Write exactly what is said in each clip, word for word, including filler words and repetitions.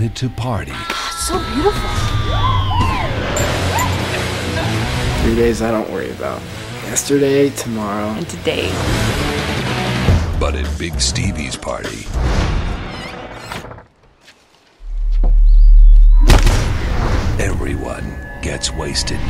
wanted to party. God, so beautiful. Three days I don't worry about. Yesterday, tomorrow, and today. But at Big Stevie's party, everyone gets wasted.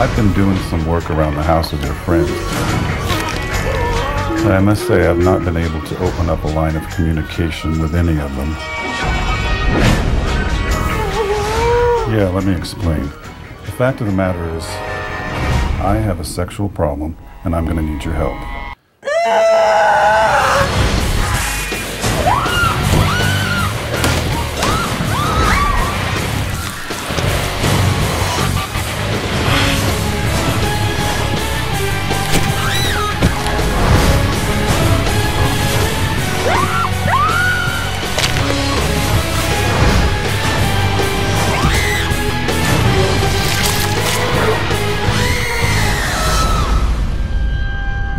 I've been doing some work around the house with their friends. And I must say, I've not been able to open up a line of communication with any of them. Yeah, let me explain. The fact of the matter is, I have a sexual problem, and I'm gonna need your help.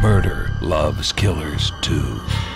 Murder Loves Killers Too.